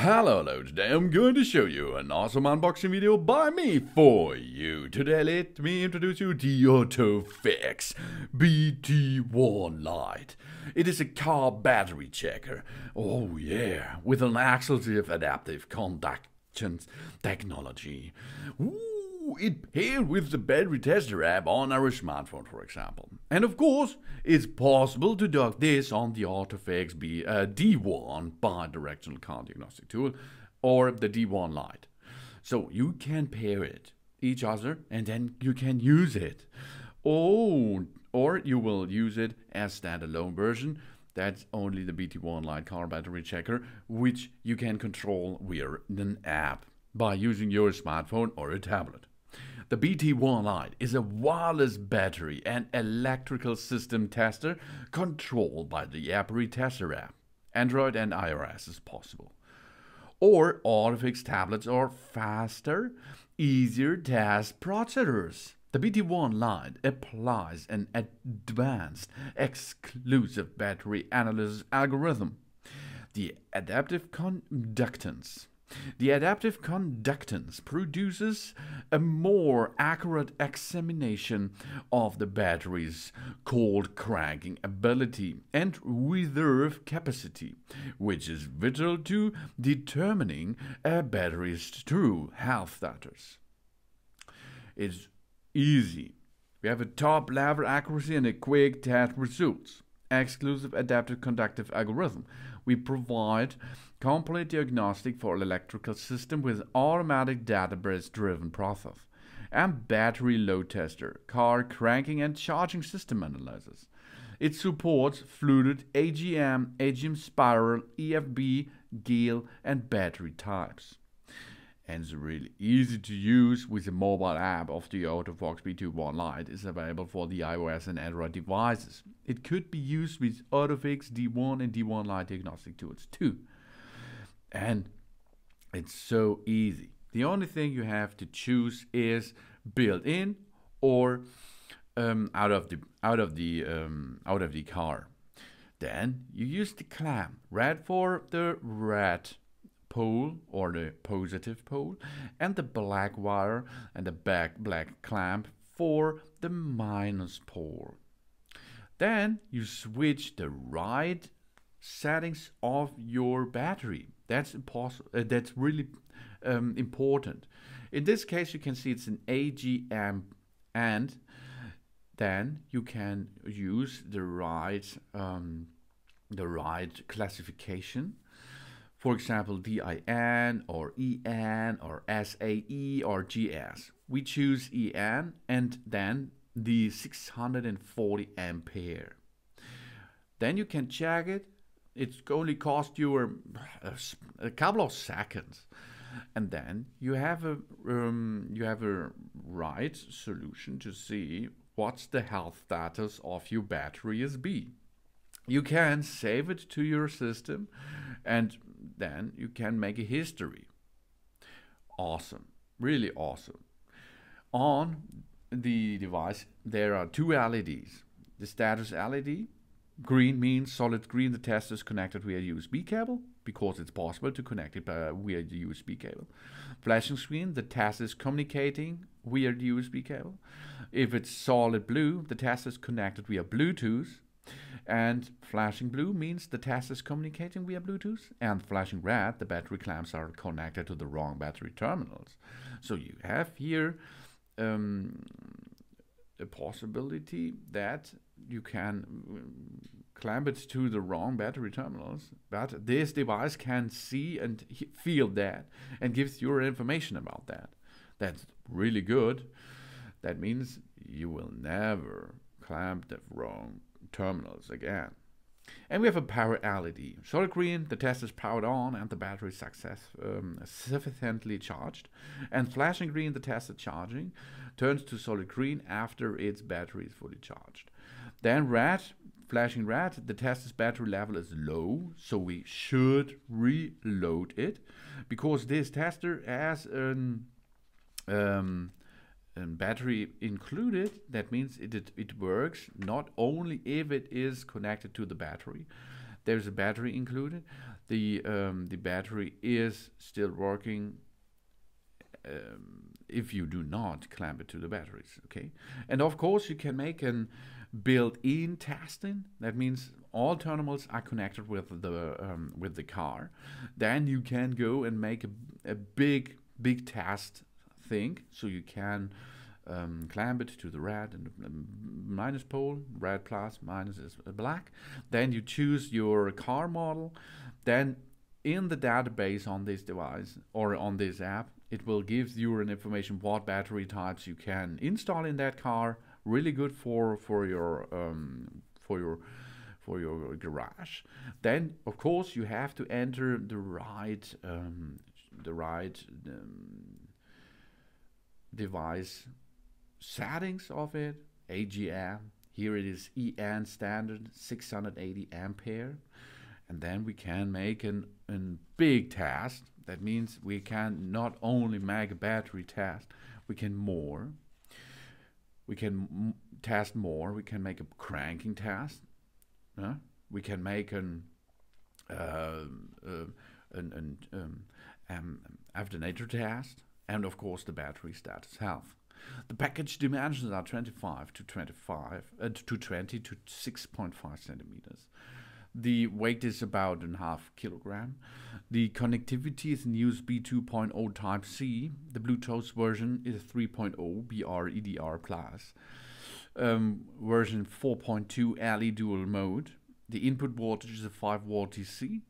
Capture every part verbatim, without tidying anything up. Hello, hello, today I'm going to show you an awesome unboxing video by me for you. Today let me introduce you the OTOFIX B T one Lite. It is a car battery checker, oh yeah, with an exclusive adaptive conductance technology. Ooh, it paired with the battery tester app on our smartphone, for example. And of course, it's possible to dock this on the OTOFIX D one bidirectional car diagnostic tool or the D one Lite. So you can pair it each other and then you can use it. Oh, or you will use it as standalone version. That's only the B T one Lite car battery checker, which you can control via an app by using your smartphone or a tablet. The B T one Lite is a wireless battery and electrical system tester controlled by the battery tester app. Android and iOS is possible. Or OTOFIX tablets are faster, easier test processors. The B T one Lite applies an advanced exclusive battery analysis algorithm, the adaptive conductance. The adaptive conductance produces a more accurate examination of the battery's cold cranking ability and reserve capacity, which is vital to determining a battery's true health status. It's easy. We have a top-level accuracy and a quick test results. Exclusive adaptive conductive algorithm. We provide complete diagnostic for an electrical system with automatic database-driven process and battery load tester, car cranking and charging system analysis. It supports fluted A G M, A G M spiral, E F B, G E L and battery types. And it's really easy to use with the mobile app of the OTOFIX B T one Lite. It's available for the iOS and Android devices. It could be used with OTOFIX D one and D one Lite diagnostic tools too. And it's so easy. The only thing you have to choose is built-in or um, out of the out of the um, out of the car. Then you use the clamp. Red for the red pole or the positive pole, and the black wire and the back black clamp for the minus pole. Then you switch the right settings of your battery. That's impossible. Uh, that's really um, important. In this case, you can see it's an A G M, and then you can use the right um, the right classification. For example, D I N or E N or S A E or G S. We choose E N and then the six hundred forty ampere. Then you can check it. It's only cost you a, a, a couple of seconds, and then you have a um, you have a right solution to see what's the health status of your battery is be. You can save it to your system and then you can make a history. Awesome, really awesome. On the device there are two L E Ds. The status L E D, green means solid green, the test is connected via U S B cable because it's possible to connect it uh, via the U S B cable. Flashing screen, the test is communicating via the U S B cable. If it's solid blue, the test is connected via Bluetooth. And flashing blue means the test is communicating via Bluetooth, and flashing red, the battery clamps are connected to the wrong battery terminals. So you have here um, a possibility that you can um, clamp it to the wrong battery terminals, but this device can see and feel that and gives you information about that. That's really good. That means you will never clamp the wrong terminals again. And we have a power L E D. Solid green, the test is powered on and the battery is success, um, sufficiently charged. And flashing green, the test is charging, turns to solid green after its battery is fully charged. Then red, flashing red, the test's battery level is low, so we should reload it because this tester has an um, and battery included. That means it, it it works not only if it is connected to the battery, There's a battery included. The um, the battery is still working um, if you do not clamp it to the batteries. Okay, and of course you can make an built-in testing. That means all terminals are connected with the um, with the car. Then you can go and make a, a big big test thing. So you can um, clamp it to the red and minus pole. Red plus minus is black. Then you choose your car model. Then in the database on this device or on this app, it will give you an information what battery types you can install in that car. Really good for for your um, for your for your garage. Then of course you have to enter the right um, the right um, device settings of it. A G M, here it is E N standard six hundred eighty ampere, and then we can make an a big test. That means we can not only make a battery test, we can more. We can m test more. We can make a cranking test. Uh, we can make an uh, uh, an, an um, um, alternator test, and of course the battery status health. The package dimensions are twenty-five to twenty-five uh, to twenty to six point five centimeters. The weight is about a half kilogram. The connectivity is in U S B two point oh Type C. The Bluetooth version is three point oh B R E D R plus. Um, version four point two L E dual mode. The input voltage is a five volt D C.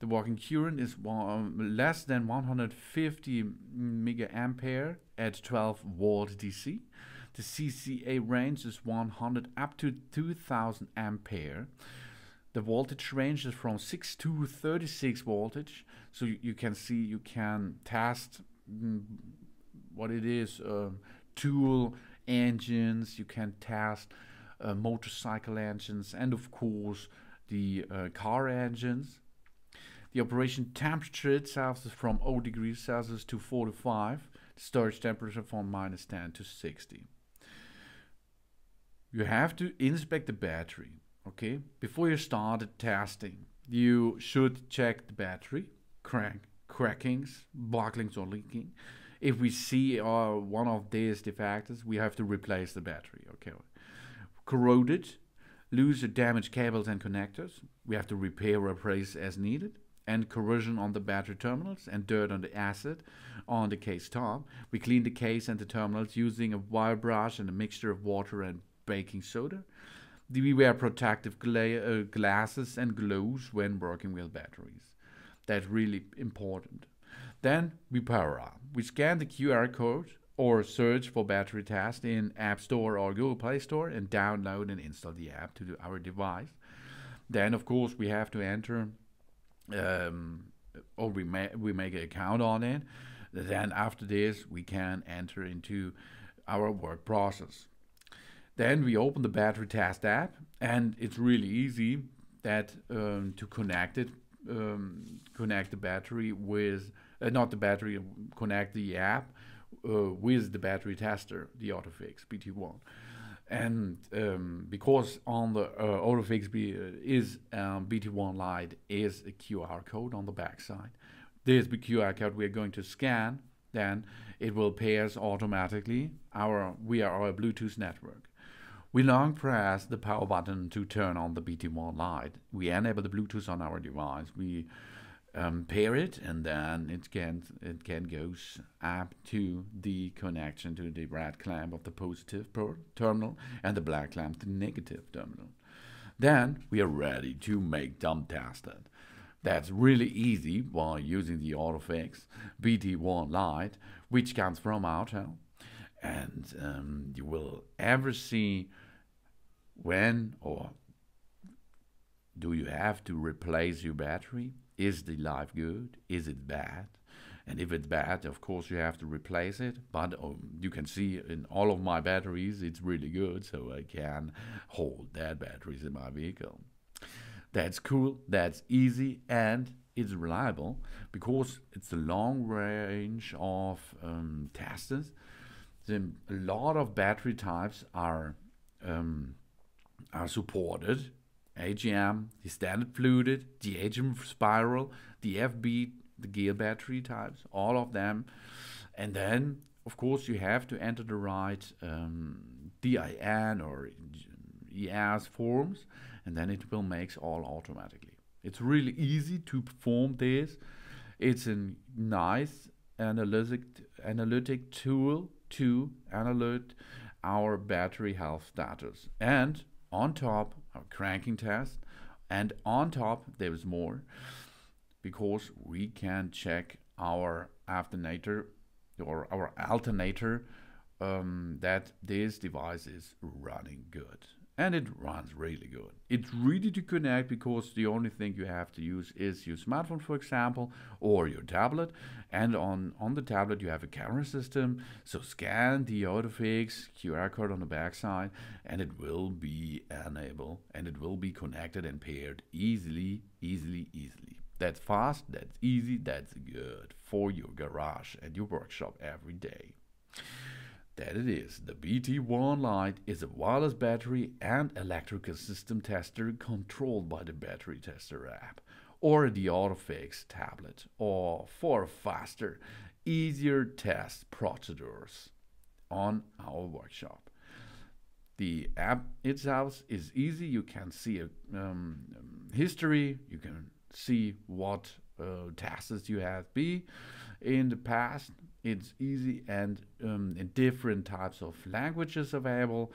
The working current is one, less than one hundred fifty milliampere at twelve volt D C. The C C A range is one hundred up to two thousand ampere. The voltage range is from six to thirty-six voltage, so you, you can see you can test mm, what it is, uh, tool engines, you can test uh, motorcycle engines, and of course the uh, car engines. The operation temperature itself is from zero degrees Celsius to forty-five, the storage temperature from minus ten to sixty. You have to inspect the battery. Okay, before you start testing, you should check the battery, crank, crackings, bucklings or leaking. If we see uh, one of these defects, we have to replace the battery. Okay, corroded, loose or damaged cables and connectors, we have to repair or replace as needed. And corrosion on the battery terminals and dirt on the acid on the case top. We clean the case and the terminals using a wire brush and a mixture of water and baking soda. We wear protective gla uh, glasses and gloves when working with batteries. That's really important. Then we power up. We scan the Q R code or search for battery test in App Store or Google Play Store and download and install the app to our device. Then of course we have to enter um, or we, ma we make an account on it. Then after this we can enter into our work process. Then we open the battery test app, and it's really easy that um, to connect it, um, connect the battery with, uh, not the battery, connect the app uh, with the battery tester, the OTOFIX B T one. And um, because on the uh, OTOFIX B, uh, is um, B T one Lite is a Q R code on the backside. This Q R code we are going to scan, then it will pairs automatically our via our Bluetooth network. We long press the power button to turn on the B T one Lite. We enable the Bluetooth on our device. We um, pair it, and then it can it can goes up to the connection to the red clamp of the positive terminal and the black clamp the negative terminal. Then we are ready to make dumb tested. That's really easy while using the OTOFIX B T one Lite, which comes from Auto. And um, you will ever see when or do you have to replace your battery? Is the life good? Is it bad? And if it's bad, of course you have to replace it. But um, you can see in all of my batteries, it's really good, so I can hold that batteries in my vehicle. That's cool, that's easy, and it's reliable because it's a long range of um, testers. A lot of battery types are um, are supported, A G M, the standard fluted, the A G M spiral, the E F B, the G E L battery types, all of them. And then, of course, you have to enter the right um, D I N or E S forms, and then it will make all automatically. It's really easy to perform this. It's a nice analytic, analytic tool to analyze our battery health status. And on top, our cranking test, and on top there is more, because we can check our alternator or our alternator um, that this device is running good. And it runs really good. It's really to connect, because the only thing you have to use is your smartphone, for example, or your tablet. And on, on the tablet you have a camera system, so scan the OTOFIX Q R code on the backside and it will be enabled and it will be connected and paired easily, easily, easily. That's fast, that's easy, that's good for your garage and your workshop every day. That it is. The B T one Lite is a wireless battery and electrical system tester controlled by the Battery Tester app or the OTOFIX tablet, or for faster, easier test procedures on our workshop. The app itself is easy. You can see a um, history, you can see what uh, tests you have been in the past. It's easy, and um, in different types of languages available,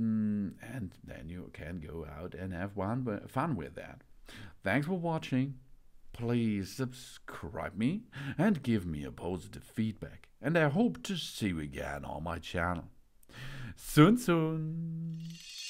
mm, and then you can go out and have one fun with that. Thanks for watching. Please subscribe me and give me a positive feedback, and I hope to see you again on my channel soon soon.